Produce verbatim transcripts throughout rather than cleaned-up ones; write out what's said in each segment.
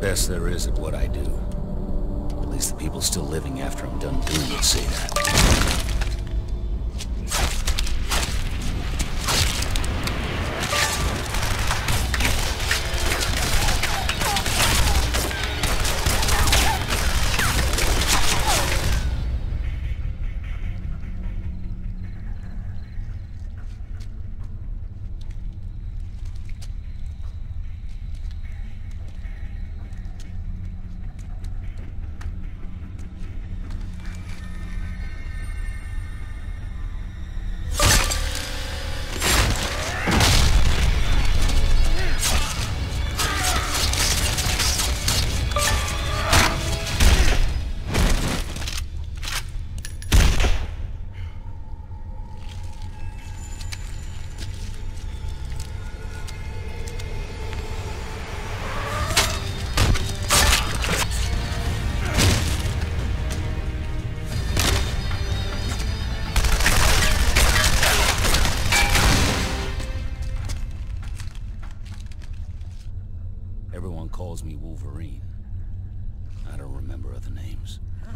best there is at what I do. At least the people still living after I'm done doing it say that. Calls me Wolverine. I don't remember other names. I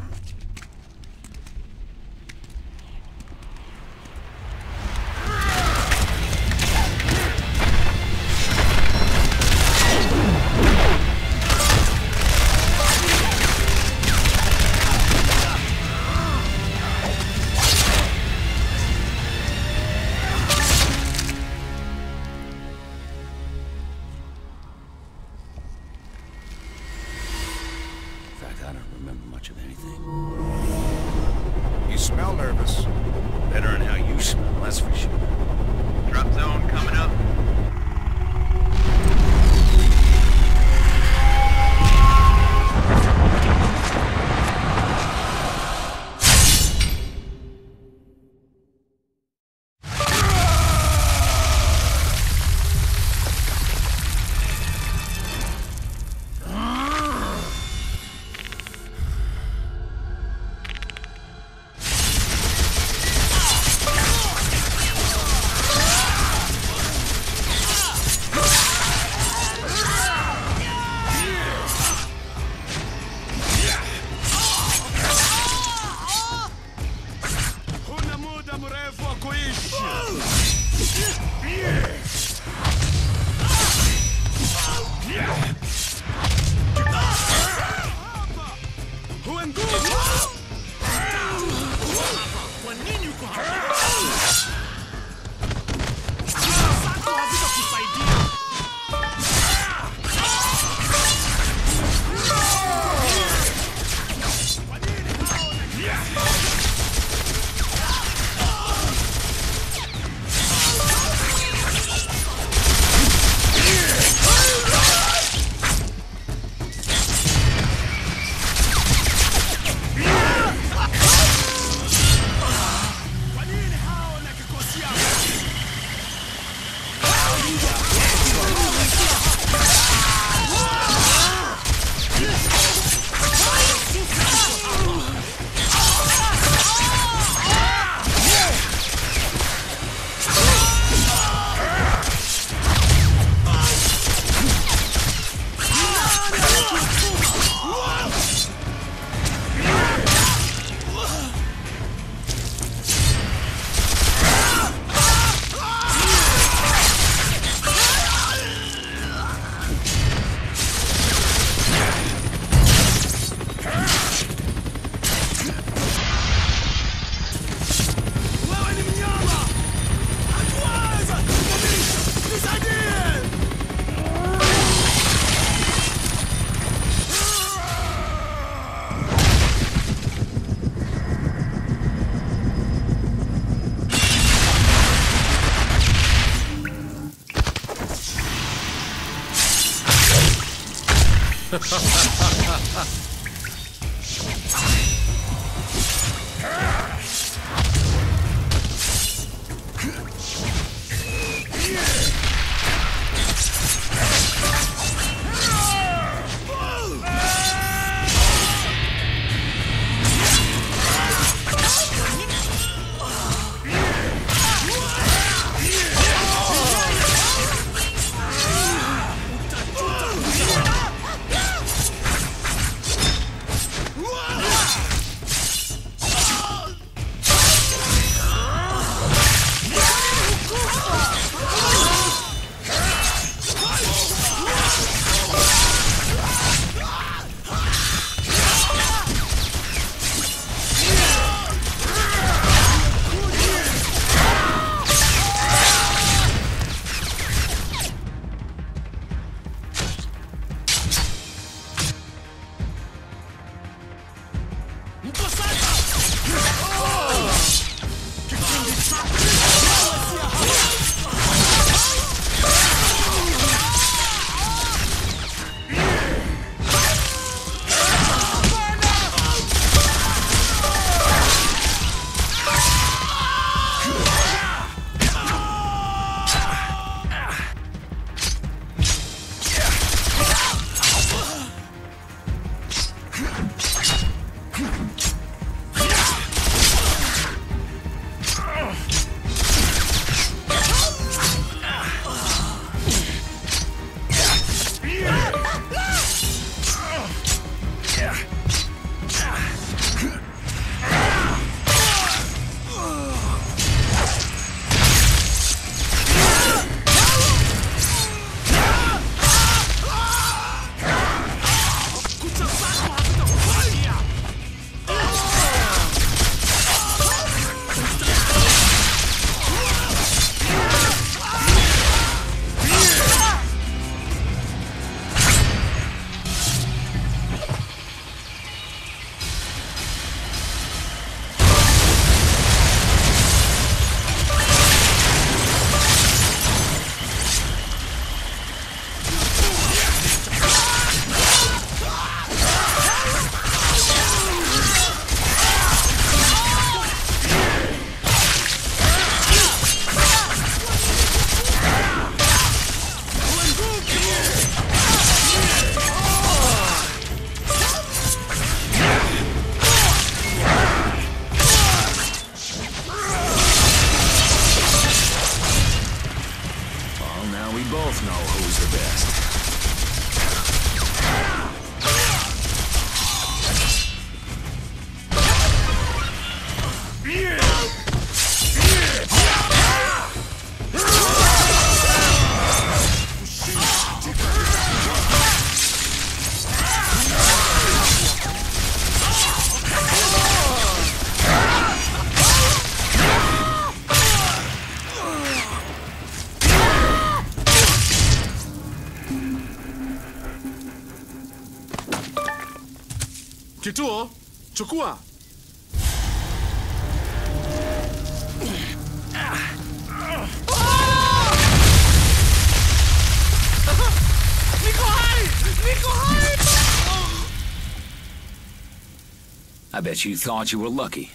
don't remember much of anything. You smell nervous. Better than how you smell, that's for sure. Drop zone coming up. Ha ha ha ha ha! yourself know who's the best. Kituo, chukua! Niko hai! Niko hai! I bet you thought you were lucky.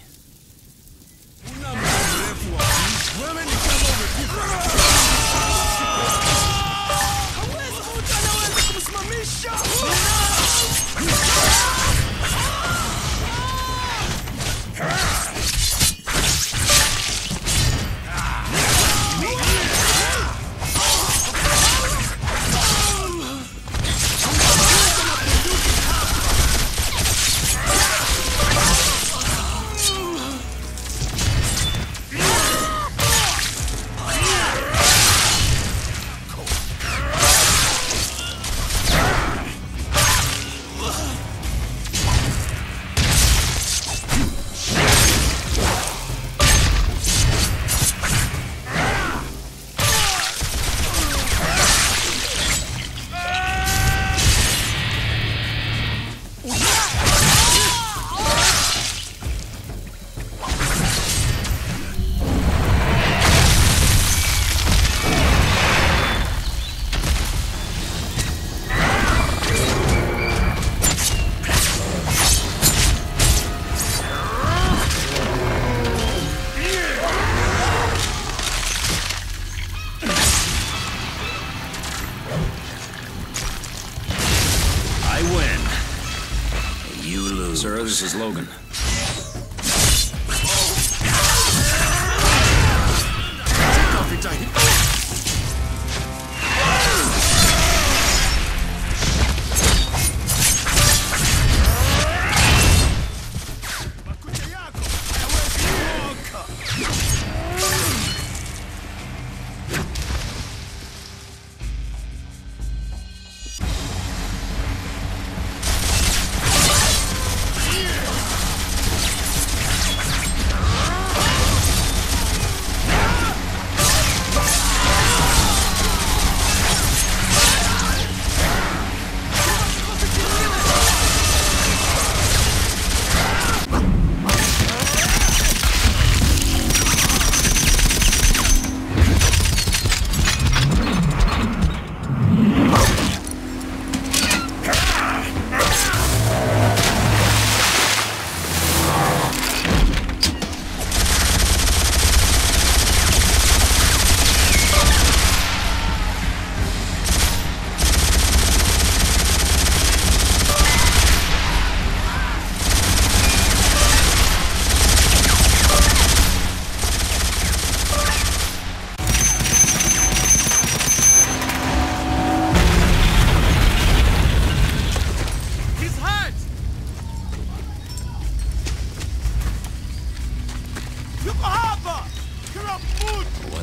Sir, this is Logan. What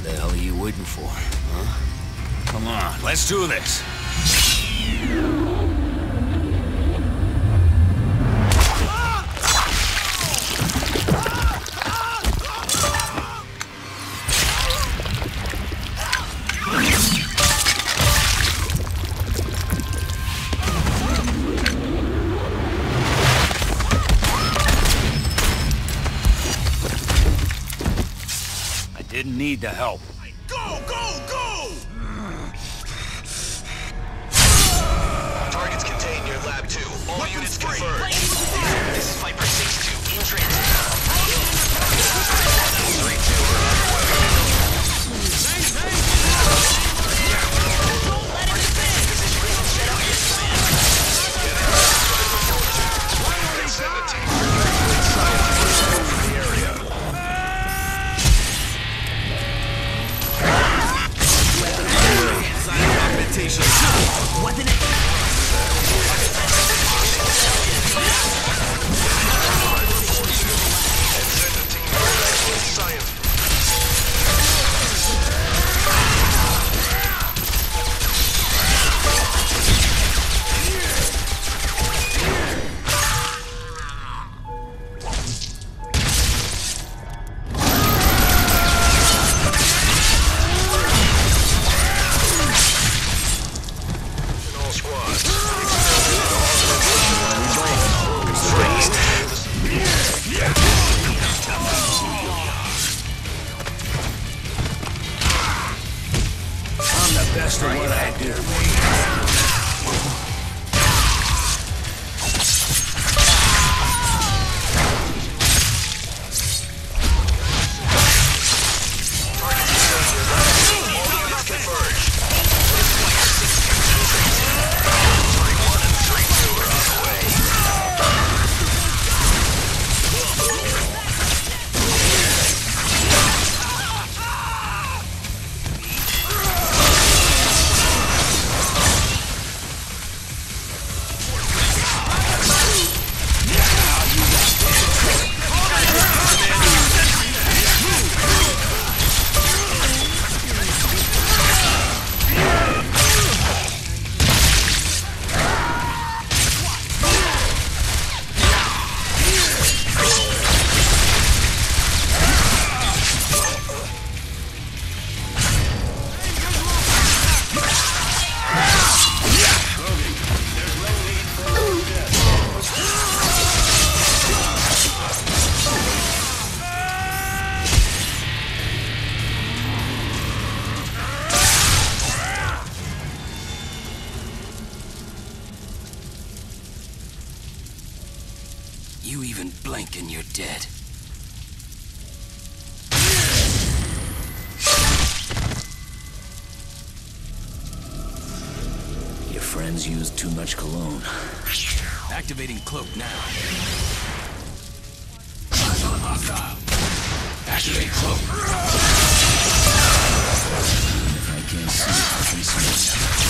the hell are you waiting for, huh? Come on, let's do this. Didn't need the help. Go, go, go! Targets contained near Lab two. All Weapons units free. Confirmed. Play. This is Viper six two. In transit. Yeah. Teleportation. Weapon. Science. You even blink and you're dead. Your friends used too much cologne. Activating cloak now. Activate cloak. If I can't see, I can see myself.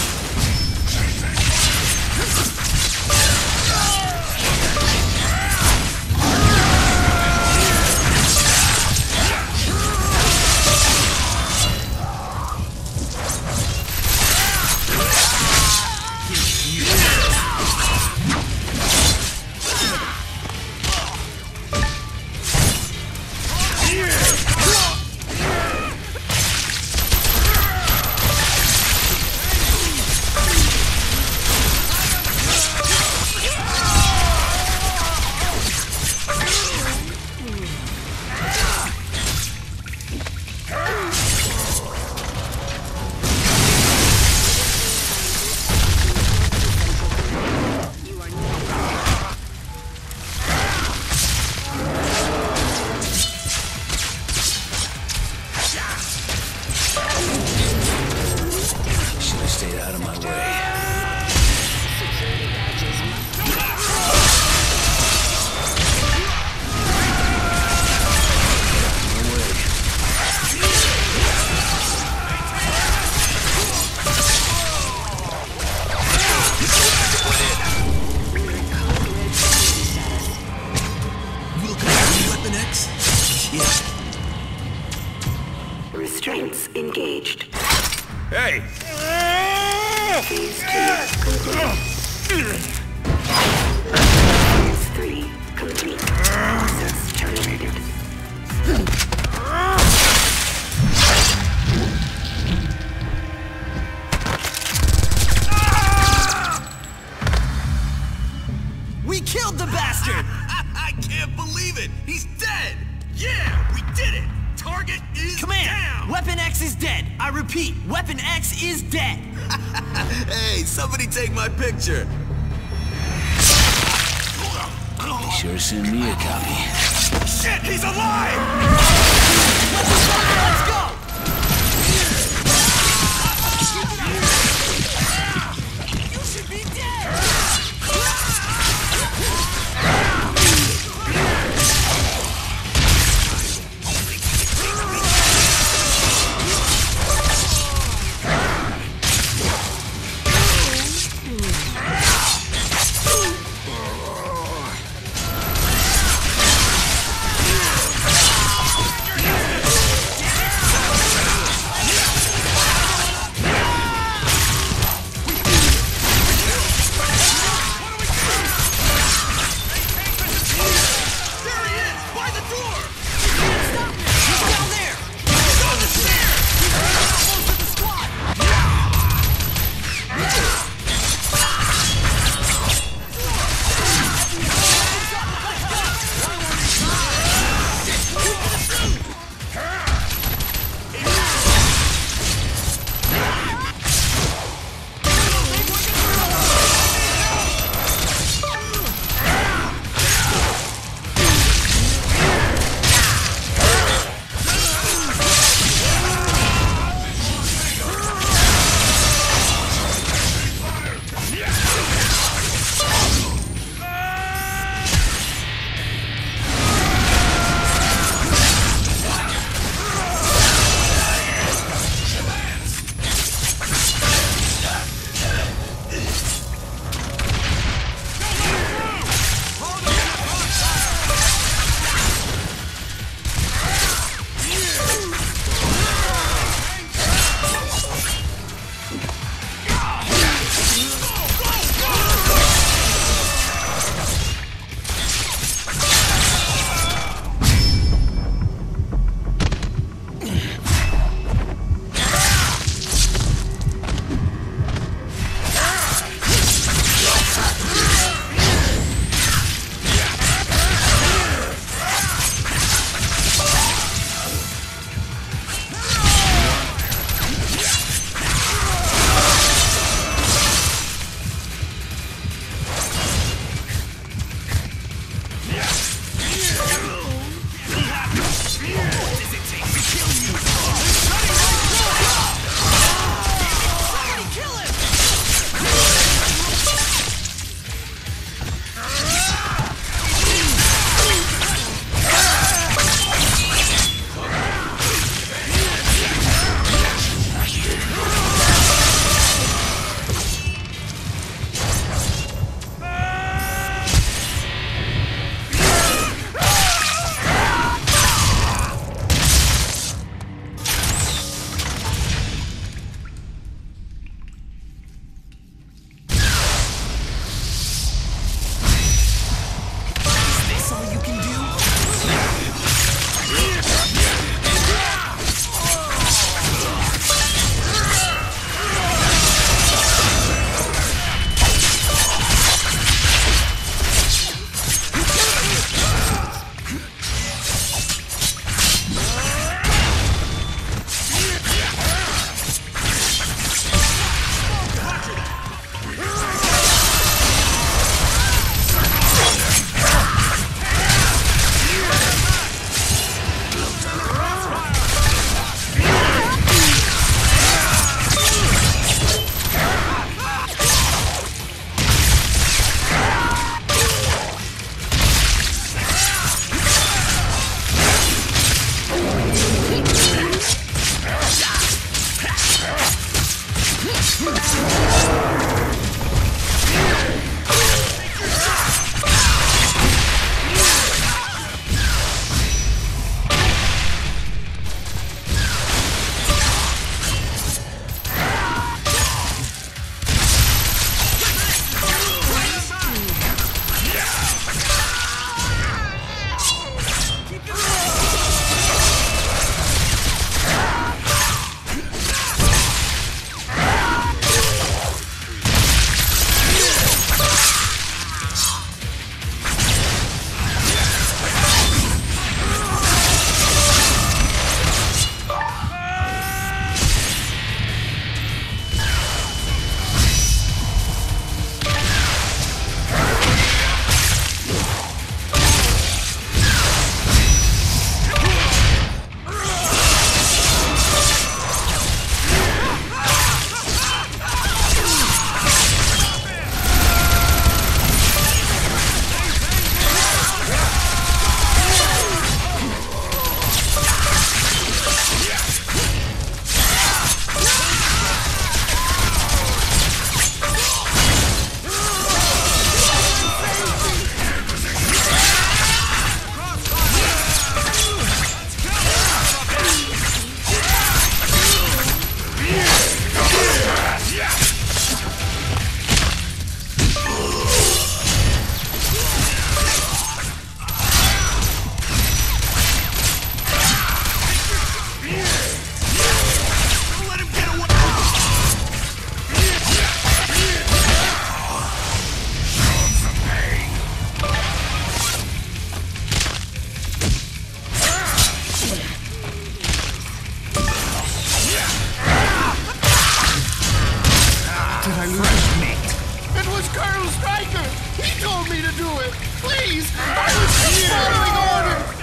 me to do it. Please! I was just following orders!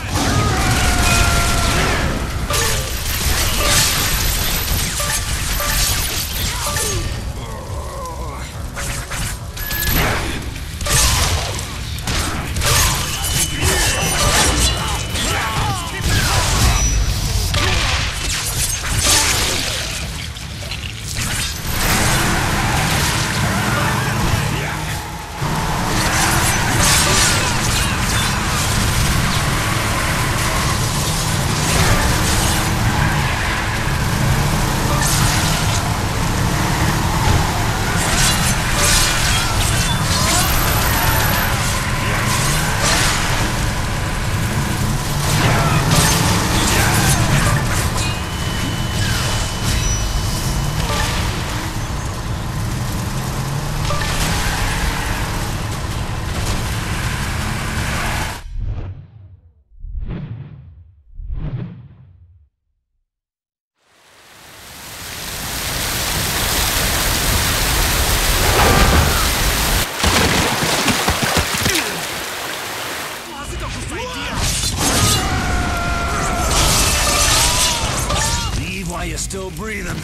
Still breathing.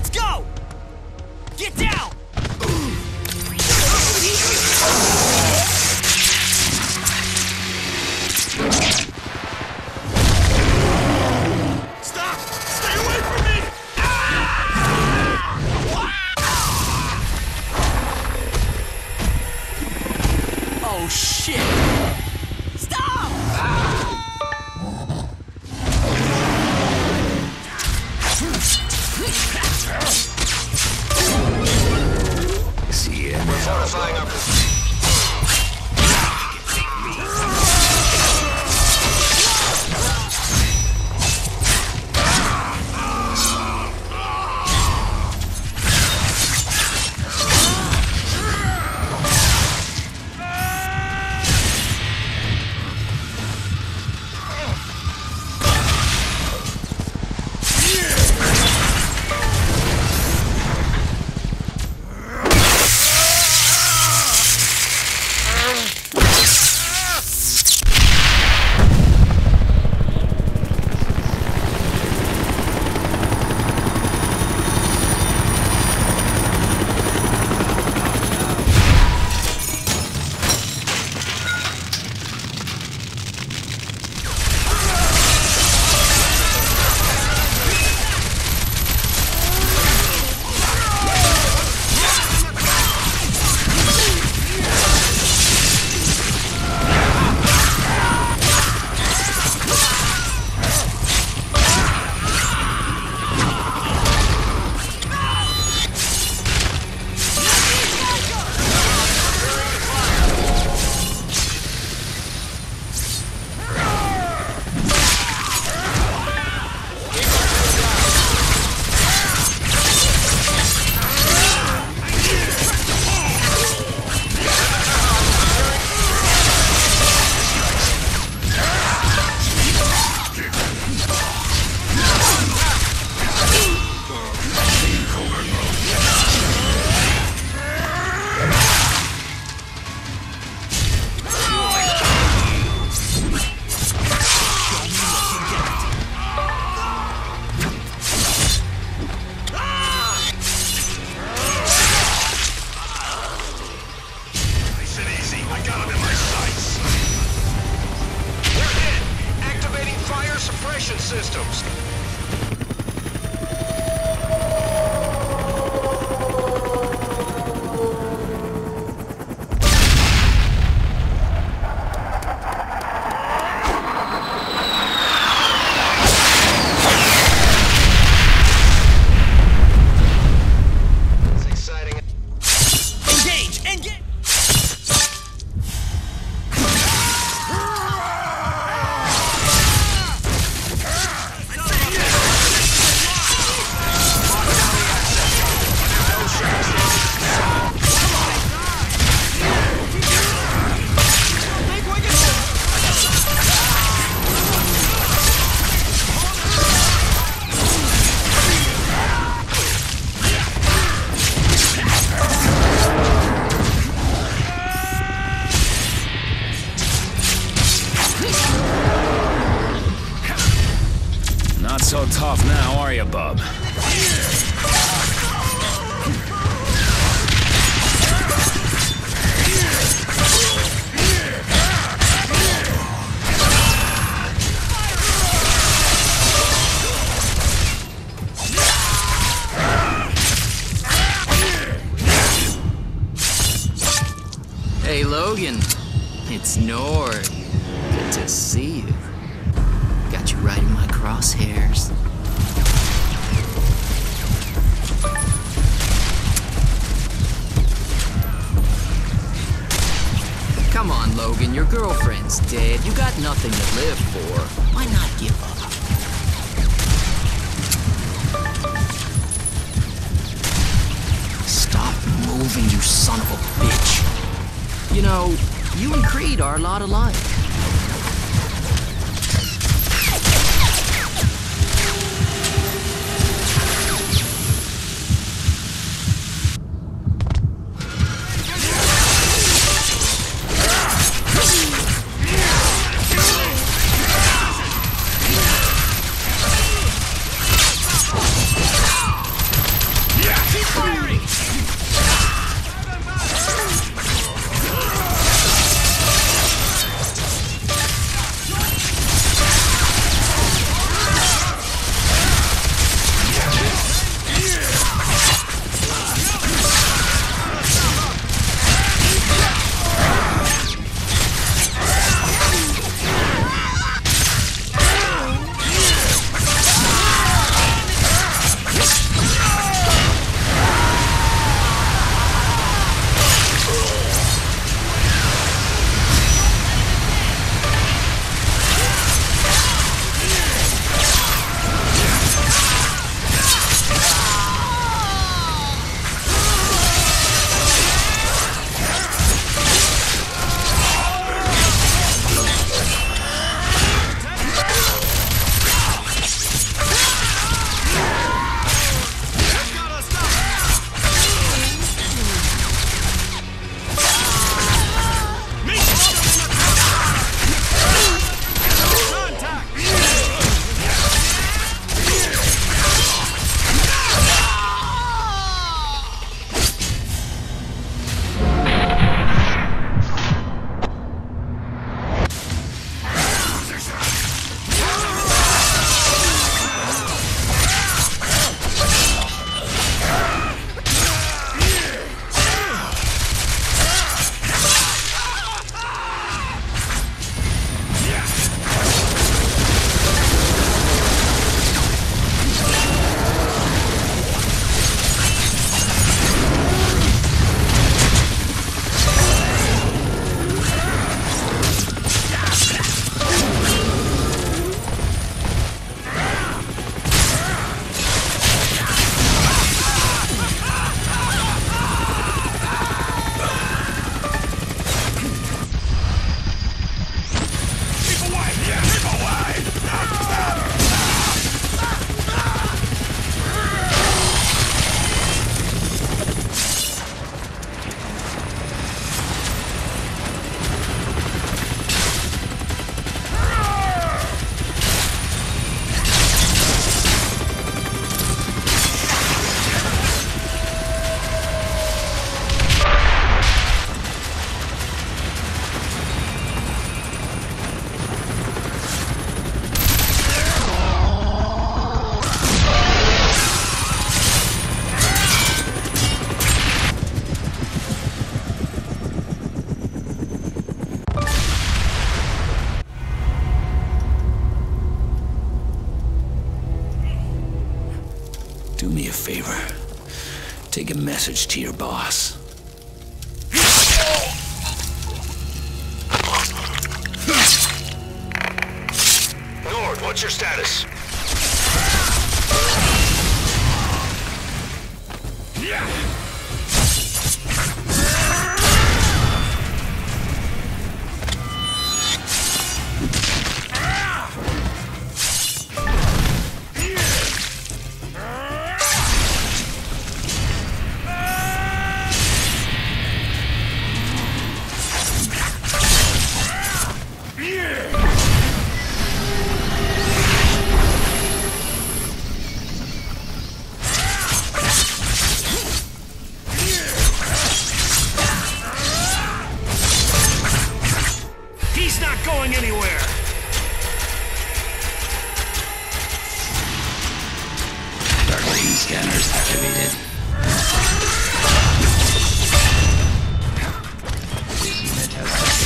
Let's go! Get down! Stop! Stay away from me! Ah! Wow! Oh, shit! Fortifying our position. Systems. Not so tough now, are you, bub? Hey, Logan. It's Nord. Good to see you. Got you right in my crosshairs. Come on, Logan, your girlfriend's dead. You got nothing to live for. Why not give up? Stop moving, you son of a bitch. You know, you and Creed are a lot alike. Do me a favor. Take a message to your boss. Nord, what's your status? Scanners activated. This unit has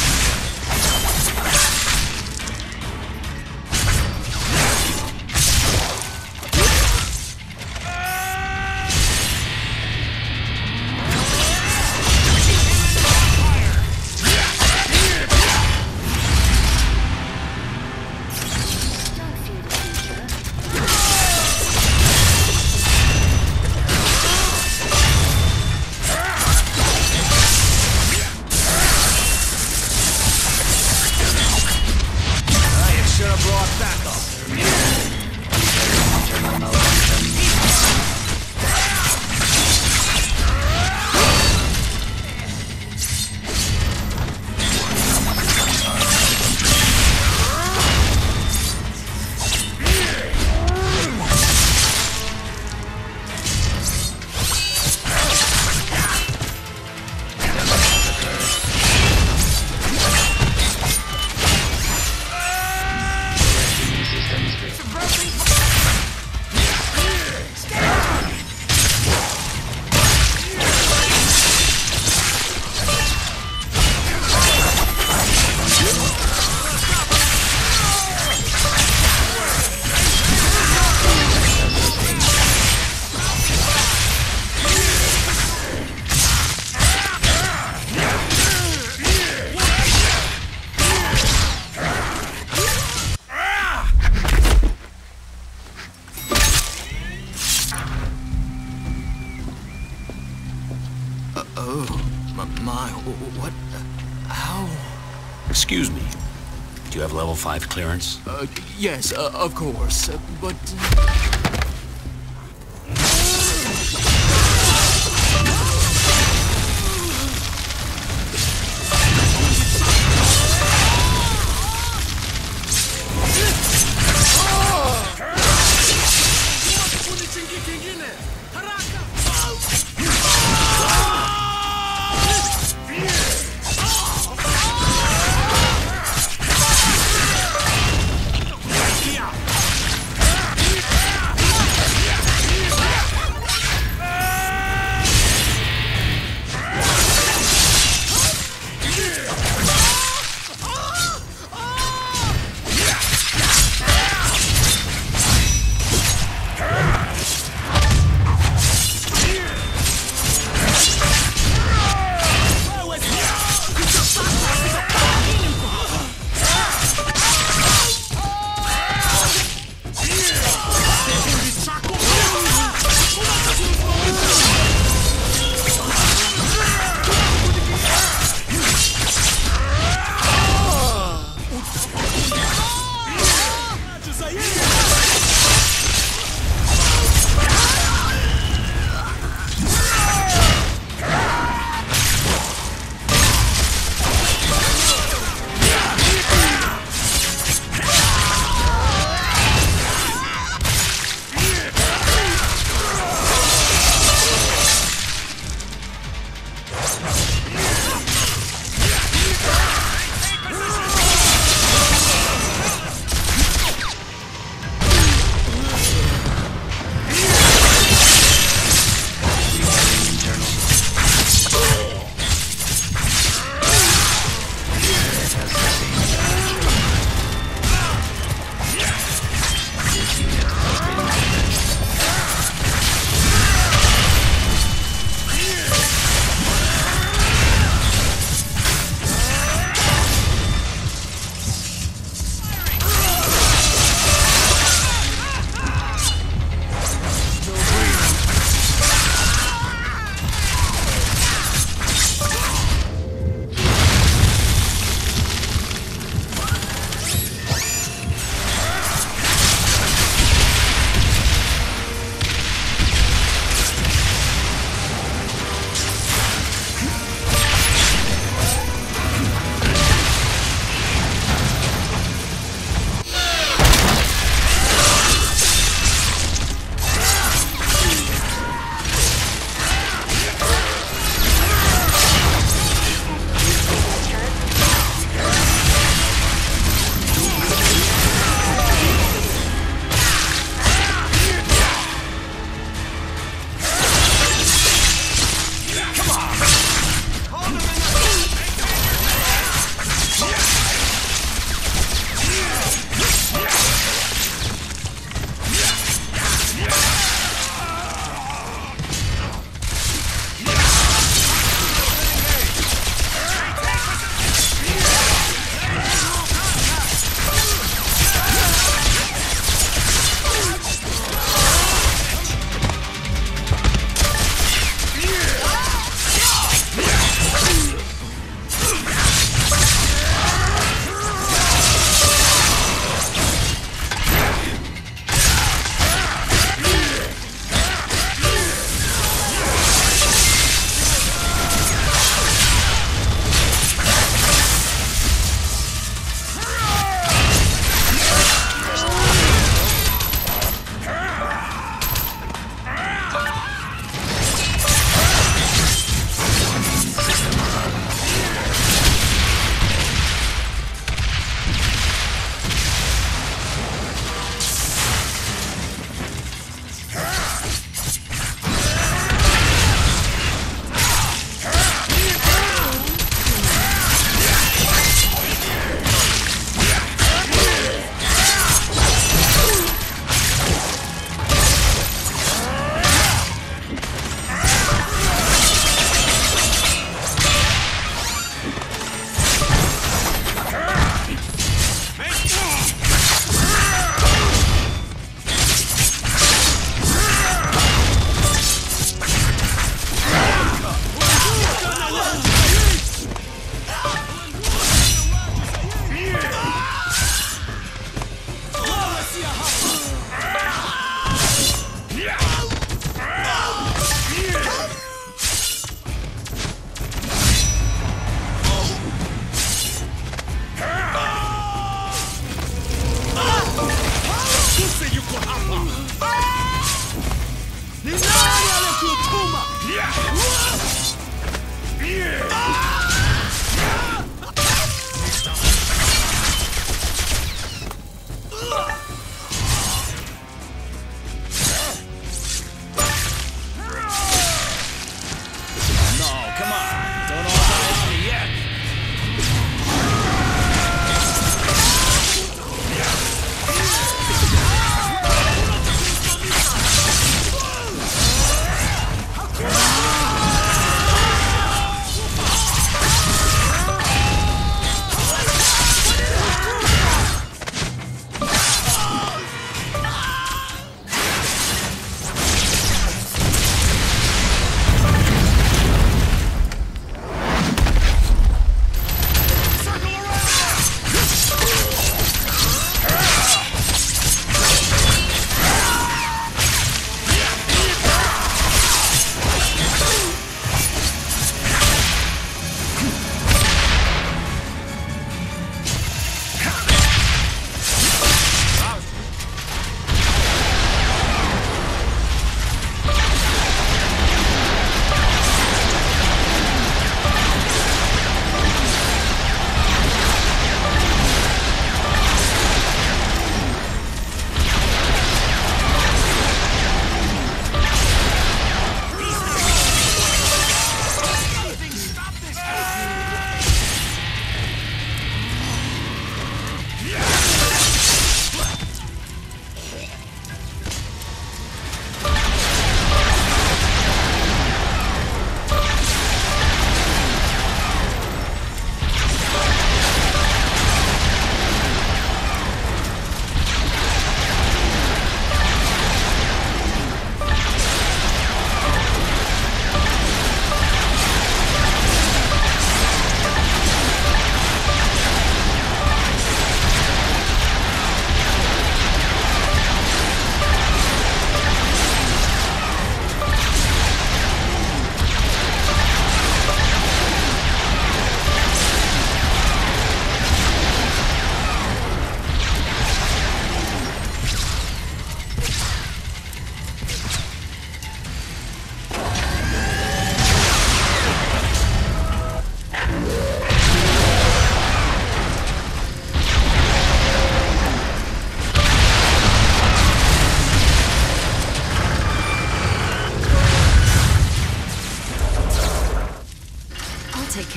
Oh, my, my, what, how? Excuse me, do you have level five clearance? Uh, yes, uh, of course, uh, but... Uh... Yeah!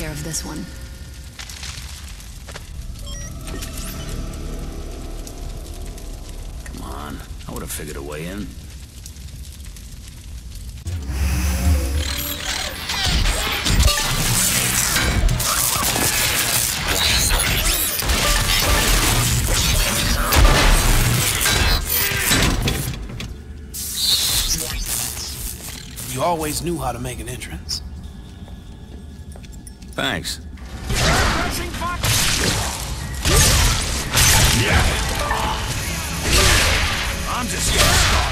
care of this one. Come on, I would have figured a way in. You always knew how to make an entrance. Thanks. Yeah. I'm just gonna stop.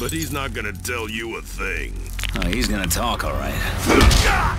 But he's not gonna tell you a thing. Oh, he's gonna talk, all right. Let's go.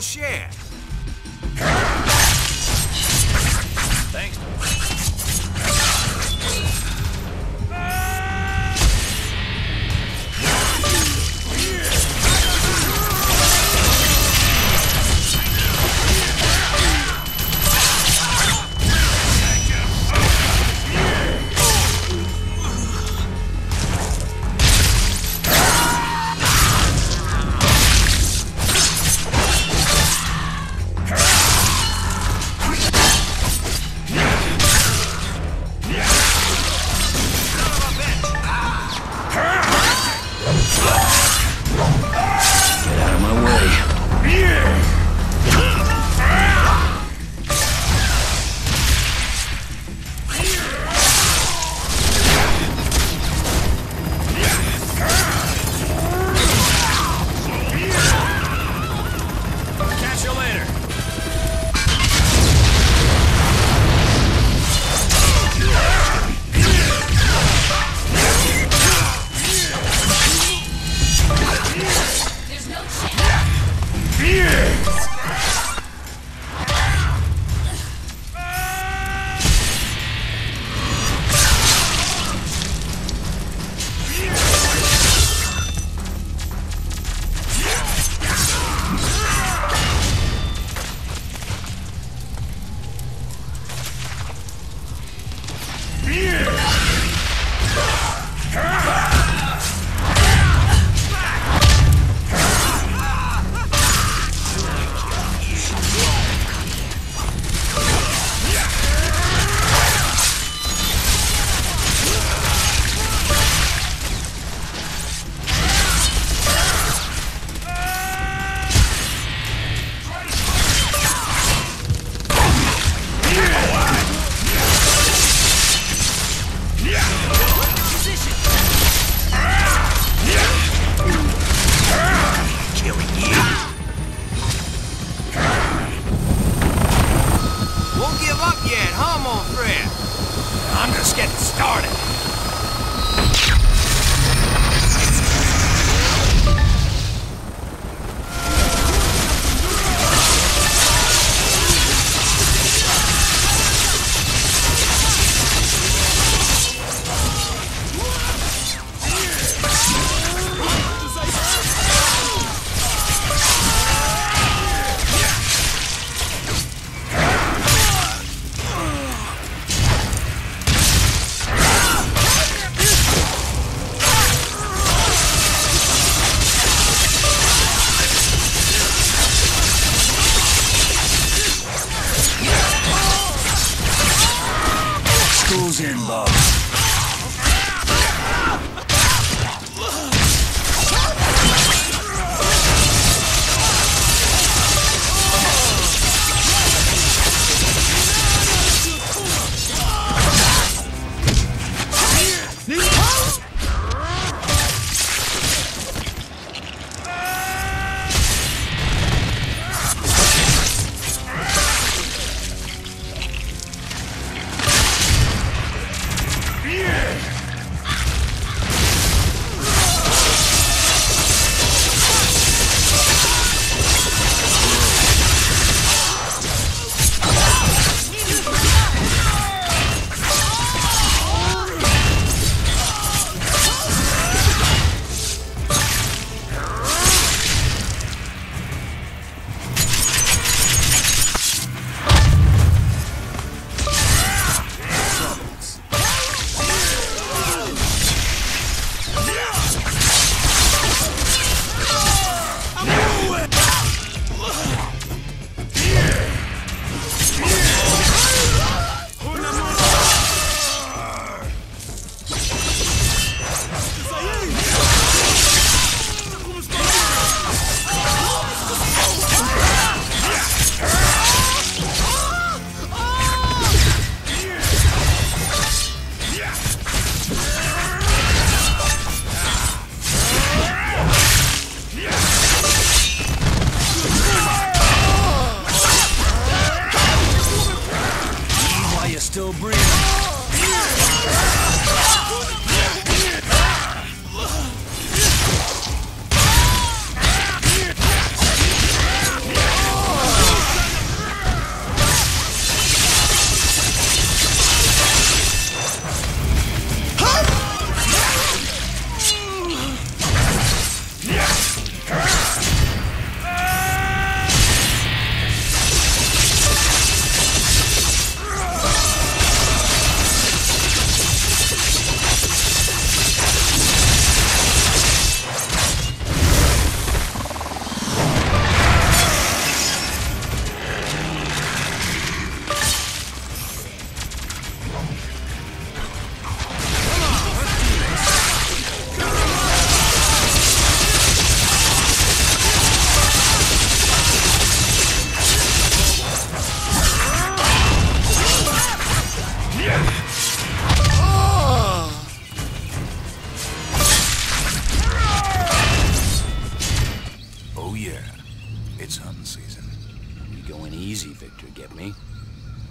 small share. Thanks. Yeah!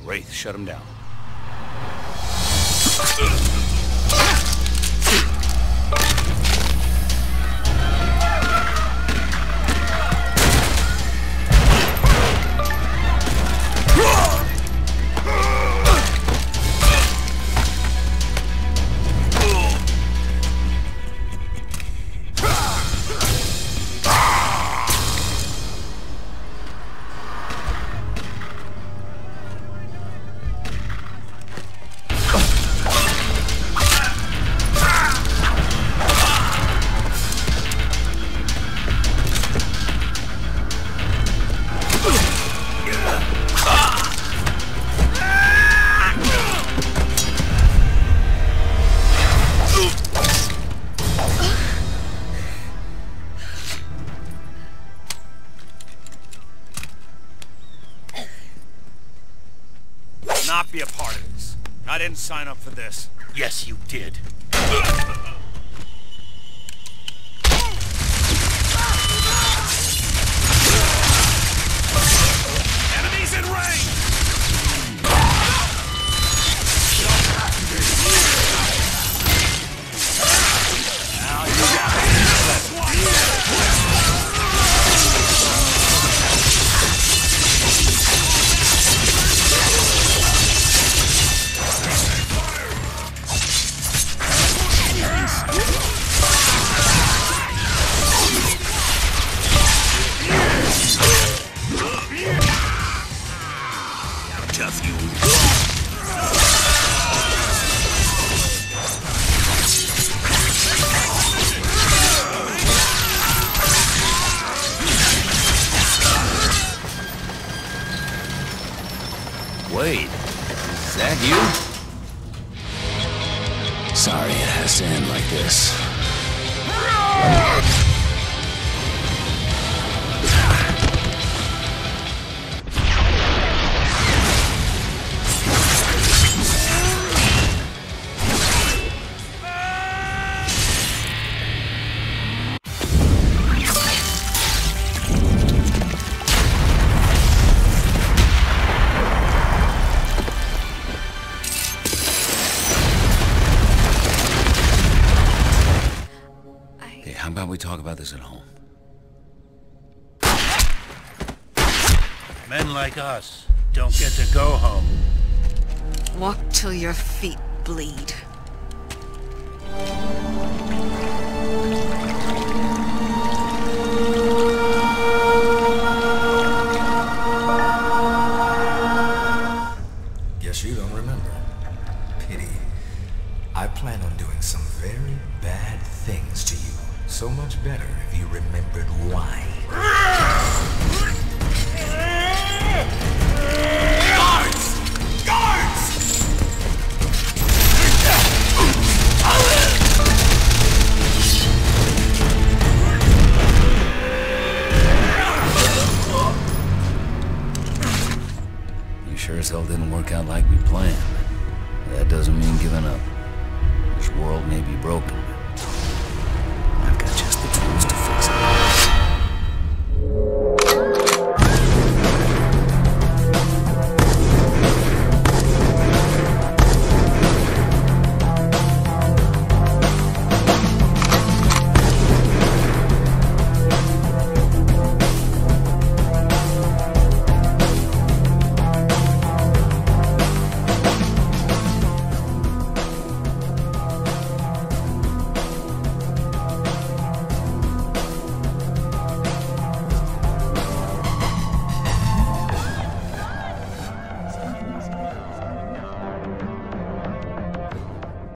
Wraith shut him down. Be a part of this. I didn't sign up for this. Yes, you did. Enemies in range! Now you got it. That's one. Wait, is that you? Sorry it has to end like this. How about we talk about this at home? Men like us don't get to go home. Walk till your feet bleed. Guess you don't remember. Pity. I plan on doing some very bad things to you. So much better if you remembered why. Guards! Guards! You sure as hell didn't work out like we planned. That doesn't mean giving up. This world may be broken. I've got just the tools to fix it.